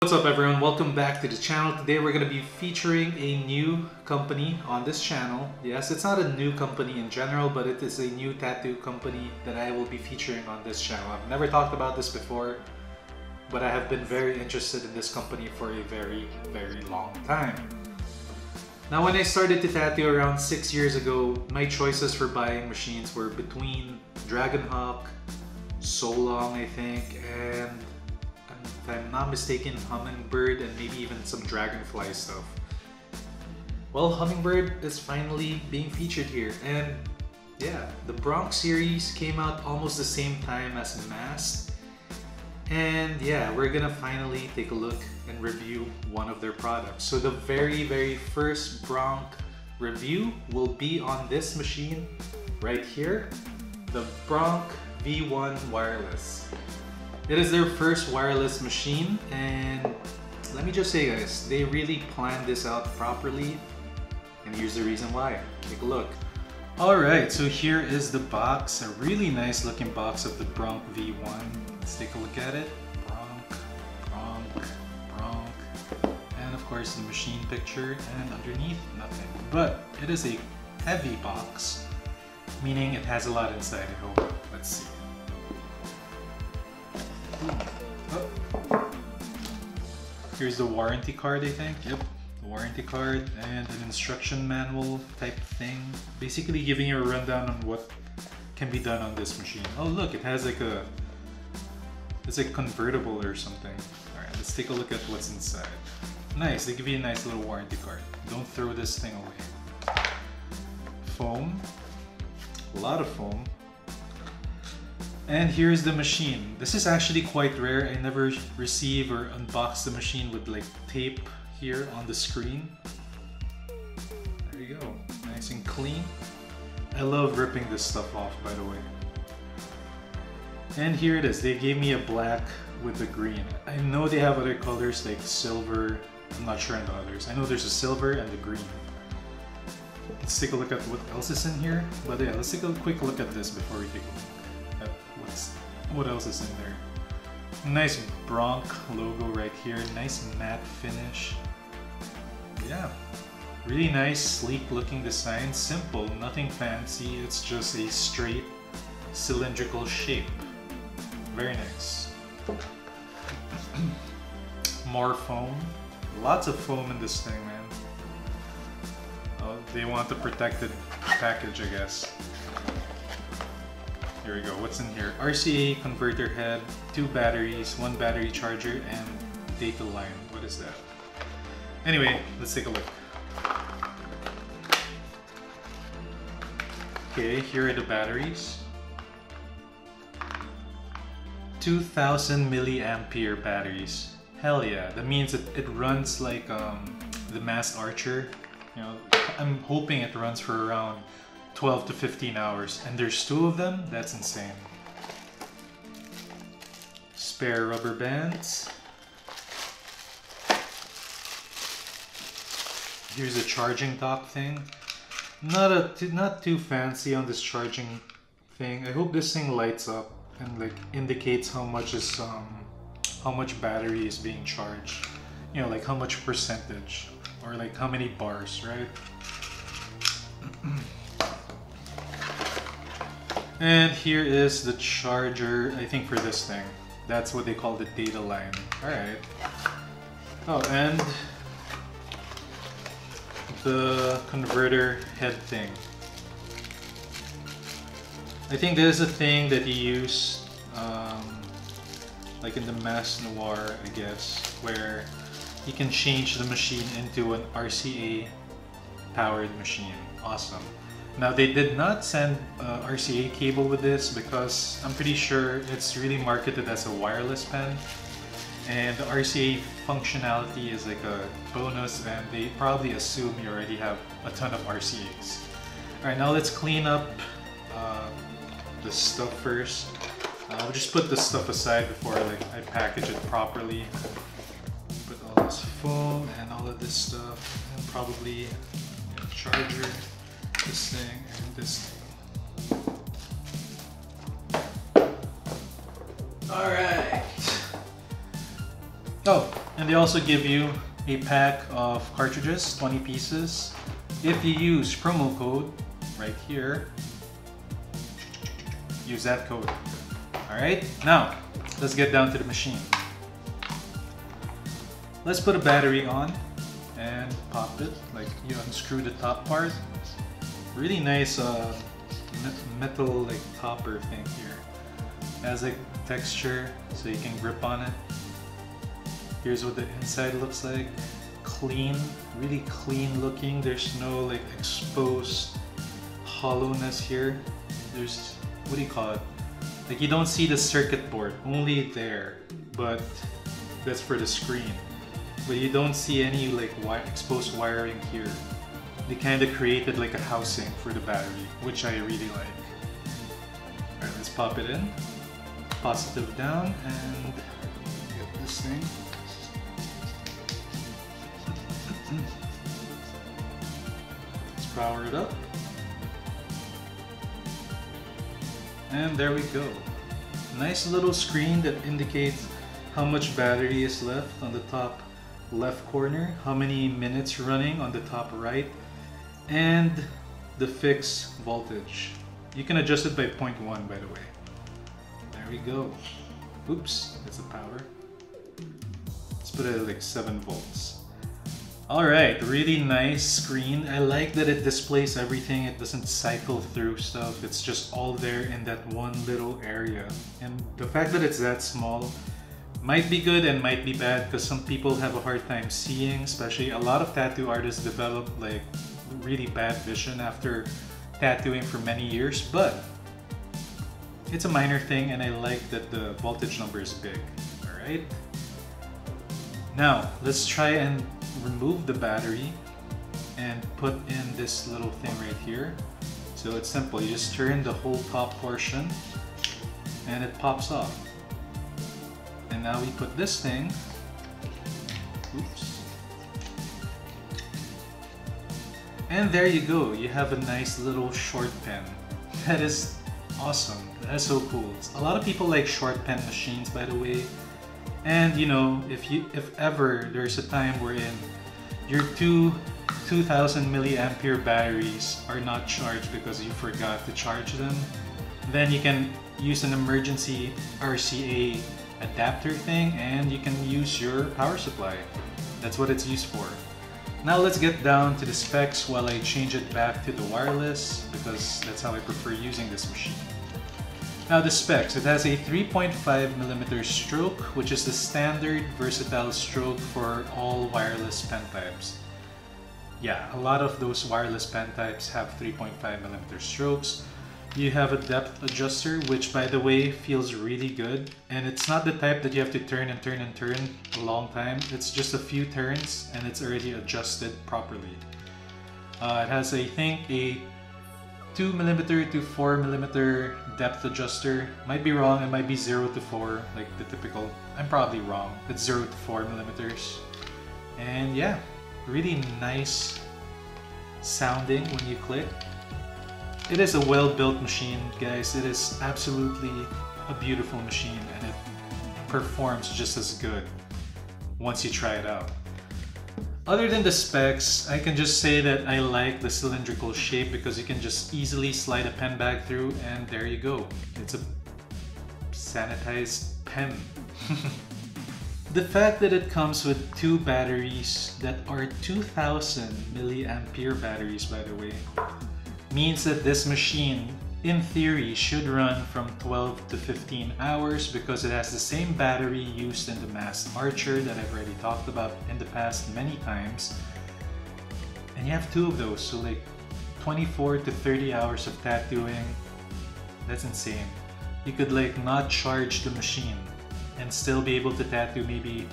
What's up everyone, welcome back to the channel. Today we're going to be featuring a new company on this channel. Yes, it's not a new company in general, but it is a new tattoo company that I will be featuring on this channel. I've never talked about this before, but I have been very interested in this company for a very long time. Now when I started to tattoo around 6 years ago, my choices for buying machines were between Dragonhawk, Solong I think, and if I'm not mistaken, Hummingbird and maybe even some Dragonfly stuff. Well, Hummingbird is finally being featured here, and yeah, the Bronc series came out almost the same time as Mass, and yeah, we're gonna finally take a look and review one of their products. So the very first Bronc review will be on this machine right here, the Bronc V1 wireless. It is their first wireless machine, and let me just say guys, they really planned this out properly, and here's the reason why. Take a look. Alright, so here is the box, a really nice looking box of the Bronc V1. Let's take a look at it. Bronc, and of course the machine picture, and underneath nothing. But it is a heavy box, meaning it has a lot inside, I hope. Let's see. Oh. Here's the warranty card, I think. Yep, the warranty card and an instruction manual type thing, basically giving you a rundown on what can be done on this machine. Oh look, it has like a, it's like convertible or something. All right, let's take a look at what's inside. Nice, they give you a nice little warranty card. Don't throw this thing away. Foam, a lot of foam. And here's the machine. This is actually quite rare. I never receive or unbox the machine with like tape here on the screen. There you go, nice and clean. I love ripping this stuff off, by the way. And here it is. They gave me a black with a green. I know they have other colors like silver. I'm not sure on the others. I know there's a silver and a green. Let's take a look at what else is in here. But yeah, let's take a quick look at this before we take a look. What else is in there? Nice Bronc logo right here, nice matte finish. Yeah, really nice sleek looking design, simple, nothing fancy, it's just a straight cylindrical shape. Very nice. More foam, lots of foam in this thing, man. Oh, they want the protected package, I guess. Here we go, what's in here? RCA converter head, two batteries, one battery charger, and data line. What is that? Anyway, let's take a look. Okay, here are the batteries. 2000 milliampere batteries. Hell yeah, that means it runs like the Mass Archer. You know, I'm hoping it runs for around 12 to 15 hours, and there's two of them? That's insane. Spare rubber bands. Here's a charging dock thing. Not too fancy on this charging thing. I hope this thing lights up and like indicates how much battery is being charged. You know, like how much percentage or like how many bars, right? And here is the charger, I think, for this thing. That's what they call the data line. Alright. Oh, and the converter head thing. I think this is a thing that you use, like in the Mass Noir, I guess, where you can change the machine into an RCA-powered machine. Awesome. Now they did not send RCA cable with this because I'm pretty sure it's really marketed as a wireless pen, and the RCA functionality is like a bonus, and they probably assume you already have a ton of RCAs. Alright, now let's clean up the stuff first. I'll just put this stuff aside before I package it properly. Put all this foam and all of this stuff, and probably a charger. This thing and this thing. Alright. Oh, and And they also give you a pack of cartridges, 20 pieces. If you use promo code right here, use that code. All right, now let's get down to the machine. Let's put a battery on and pop it. Like, you unscrew the top part. Really nice metal like topper thing here. It has like texture so you can grip on it. Here's what the inside looks like. Clean, really clean looking. There's no like exposed hollowness here. There's, what do you call it? Like, you don't see the circuit board, only there, but that's for the screen. But you don't see any like exposed wiring here. They kind of created like a housing for the battery, which I really like. All right, let's pop it in. Positive down and get this thing. Let's power it up. And there we go. Nice little screen that indicates how much battery is left on the top left corner, how many minutes running on the top right, and the fixed voltage. You can adjust it by 0.1, by the way. There we go. Oops, that's the power. Let's put it at like 7 volts. Alright, really nice screen. I like that it displays everything. It doesn't cycle through stuff. It's just all there in that one little area. And the fact that it's that small might be good and might be bad, because some people have a hard time seeing, especially a lot of tattoo artists develop like really bad vision after tattooing for many years. But it's a minor thing, and I like that the voltage number is big. Alright, now let's try and remove the battery and put in this little thing right here. So it's simple, you just turn the whole top portion and it pops off. And now we put this thing, oops, and there you go, you have a nice little short pen. That is awesome, that's so cool. A lot of people like short pen machines, by the way. And you know, if ever there's a time wherein your two 2000 milliampere batteries are not charged because you forgot to charge them, then you can use an emergency RCA adapter thing and you can use your power supply. That's what it's used for. Now let's get down to the specs while I change it back to the wireless, because that's how I prefer using this machine. Now the specs, it has a 3.5mm stroke, which is the standard versatile stroke for all wireless pen types. Yeah, a lot of those wireless pen types have 3.5mm strokes. You have a depth adjuster, which by the way feels really good. And it's not the type that you have to turn and turn and turn a long time. It's just a few turns and it's already adjusted properly. It has, I think, a 2mm to 4mm depth adjuster. Might be wrong, it might be 0 to 4, like the typical. I'm probably wrong. It's 0 to 4mm. And yeah, really nice sounding when you click. It is a well-built machine, guys. It is absolutely a beautiful machine, and it performs just as good once you try it out. Other than the specs, I can just say that I like the cylindrical shape, because you can just easily slide a pen bag through and there you go. It's a sanitized pen. The fact that it comes with two batteries that are 2000 milliampere batteries, by the way, means that this machine, in theory, should run from 12 to 15 hours because it has the same battery used in the Mass Archer that I've already talked about in the past many times. And you have two of those, so like 24 to 30 hours of tattooing. That's insane. You could like not charge the machine and still be able to tattoo maybe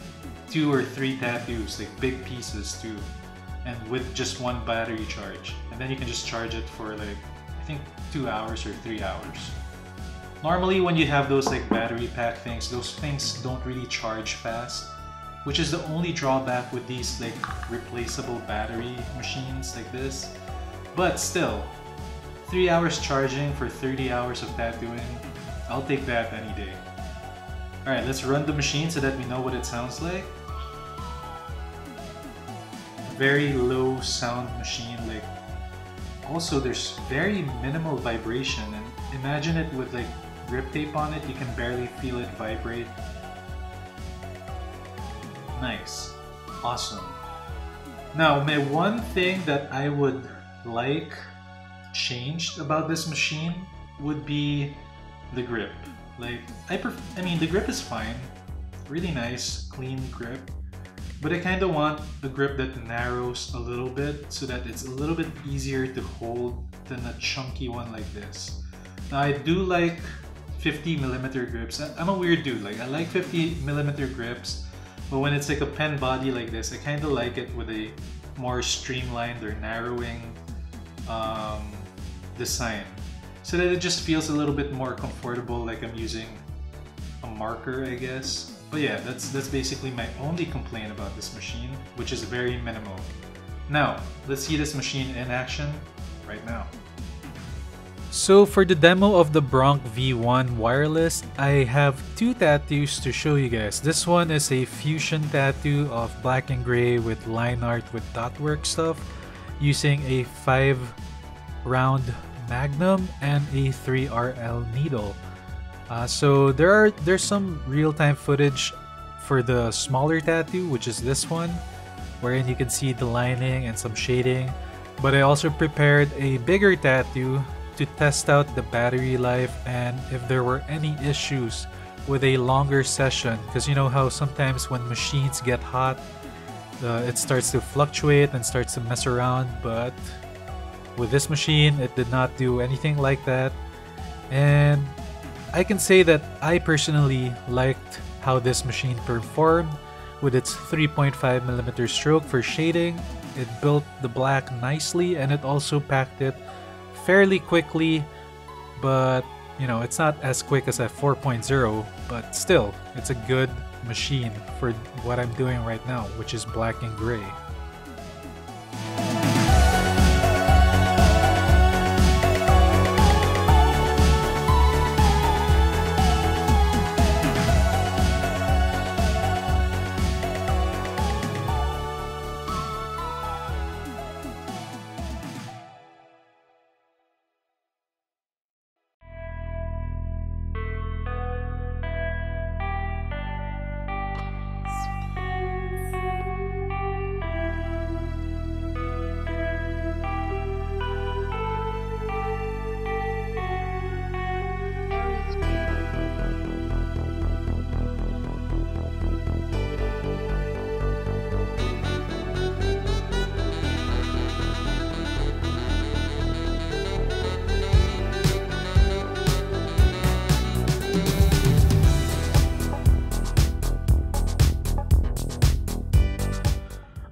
2 or 3 tattoos, like big pieces too, and with just one battery charge. And then you can just charge it for like, I think 2 hours or 3 hours. Normally when you have those like battery pack things, those things don't really charge fast, which is the only drawback with these like replaceable battery machines like this. But still, 3 hours charging for 30 hours of tattooing, I'll take that any day. All right, let's run the machine so that we know what it sounds like. very low sound machine. Like, also there's very minimal vibration, and imagine it with like grip tape on it, you can barely feel it vibrate. Nice, awesome. Now, my one thing that I would like changed about this machine would be the grip. Like, I mean, the grip is fine, really nice, clean grip. But I kind of want a grip that narrows a little bit so that it's a little bit easier to hold than a chunky one like this. Now I do like 50mm grips. I'm a weird dude, like I like 50mm grips, but when it's like a pen body like this, I kind of like it with a more streamlined or narrowing design. So that it just feels a little bit more comfortable, like I'm using a marker, I guess. But yeah, that's basically my only complaint about this machine, which is very minimal. Now, let's see this machine in action right now. So for the demo of the Bronc V1 wireless, I have two tattoos to show you guys. This one is a fusion tattoo of black and gray with line art with dot work stuff using a 5-round magnum and a 3RL needle. So there's some real-time footage for the smaller tattoo, which is this one, wherein you can see the lining and some shading. But I also prepared a bigger tattoo to test out the battery life and if there were any issues with a longer session, because you know how sometimes when machines get hot, it starts to fluctuate and starts to mess around. But with this machine, it did not do anything like that, and I can say that I personally liked how this machine performed with its 3.5mm stroke for shading. It built the black nicely and it also packed it fairly quickly, but you know, it's not as quick as a 4.0, but still, it's a good machine for what I'm doing right now, which is black and gray.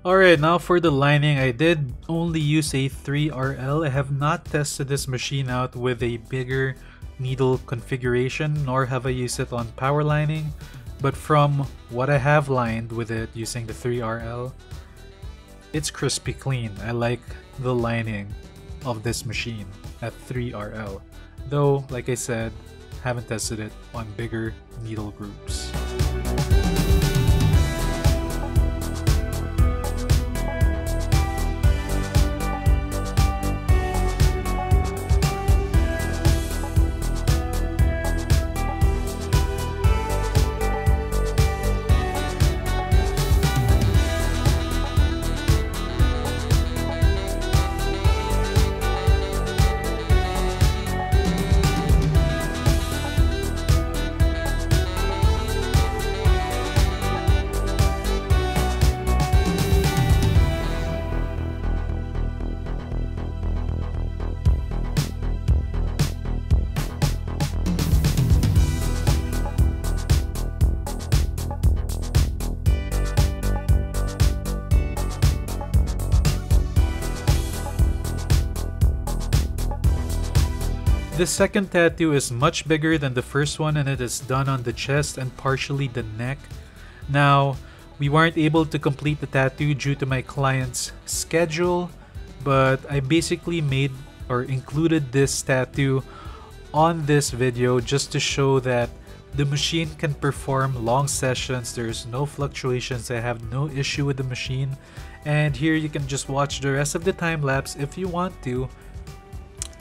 Alright, now for the lining, I did only use a 3RL. I have not tested this machine out with a bigger needle configuration, nor have I used it on power lining, but from what I have lined with it using the 3RL, it's crispy clean. I like the lining of this machine at 3RL, though like I said, haven't tested it on bigger needle groups. The second tattoo is much bigger than the first one, and it is done on the chest and partially the neck. Now, we weren't able to complete the tattoo due to my client's schedule, but I basically made or included this tattoo on this video just to show that The machine can perform long sessions, there's no fluctuations, I have no issue with the machine. And here you can just watch the rest of the time lapse if you want to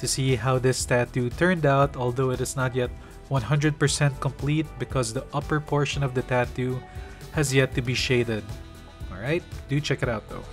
see how this statue turned out, although it is not yet 100% complete because the upper portion of the tattoo has yet to be shaded. Alright, do check it out though.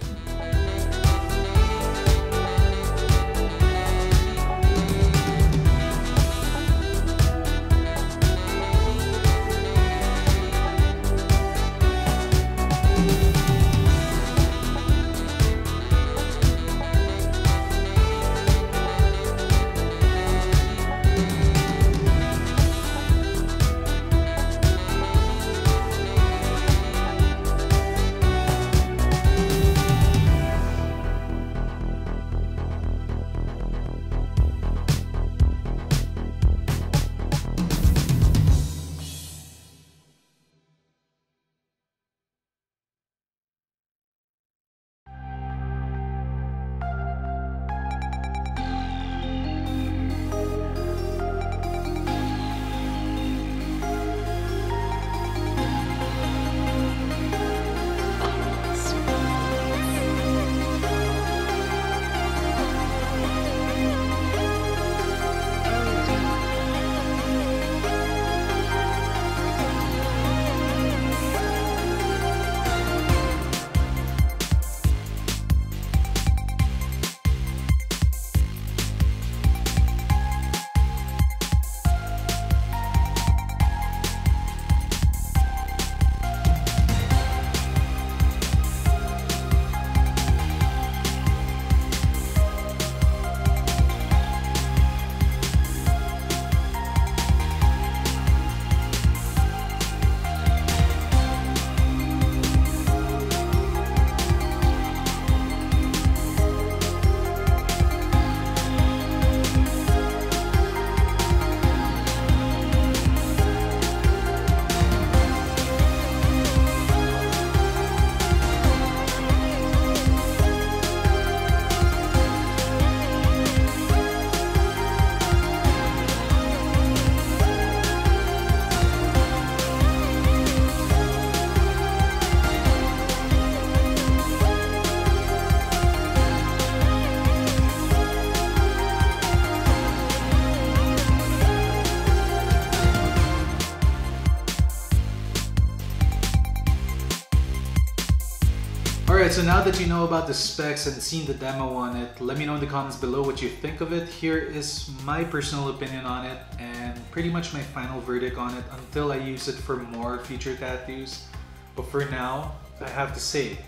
So now that you know about the specs and seen the demo on it, let me know in the comments below what you think of it. Here is my personal opinion on it and pretty much my final verdict on it until I use it for more future tattoos. But for now, I have to say,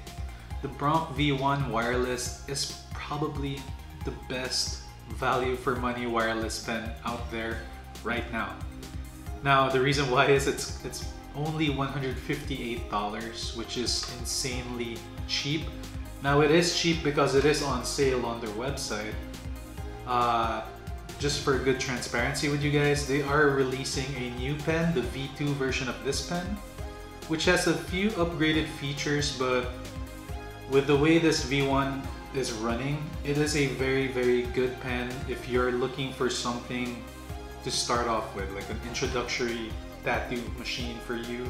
the Bronc V1 wireless is probably the best value for money wireless pen out there right now. Now, the reason why is it's only $158, which is insanely cheap. Now it is cheap because it is on sale on their website. Just for good transparency with you guys, they are releasing a new pen, the V2 version of this pen, which has a few upgraded features, but with the way this V1 is running, it is a very, very good pen if you're looking for something to start off with, like an introductory tattoo machine for you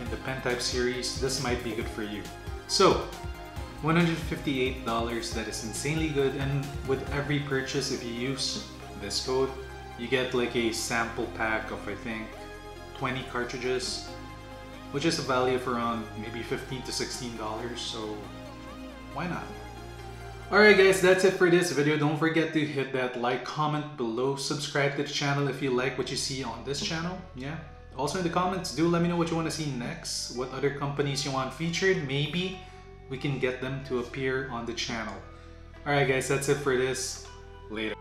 in the pen type series. This might be good for you. So $158, that is insanely good, and with every purchase, if you use this code, you get like a sample pack of I think 20 cartridges, which is a value of around maybe $15 to $16, so why not? Alright guys, that's it for this video. Don't forget to hit that like, comment below, subscribe to the channel if you like what you see on this channel. Yeah. Also in the comments, do let me know what you want to see next, what other companies you want featured. Maybe we can get them to appear on the channel. Alright guys, that's it for this. Later.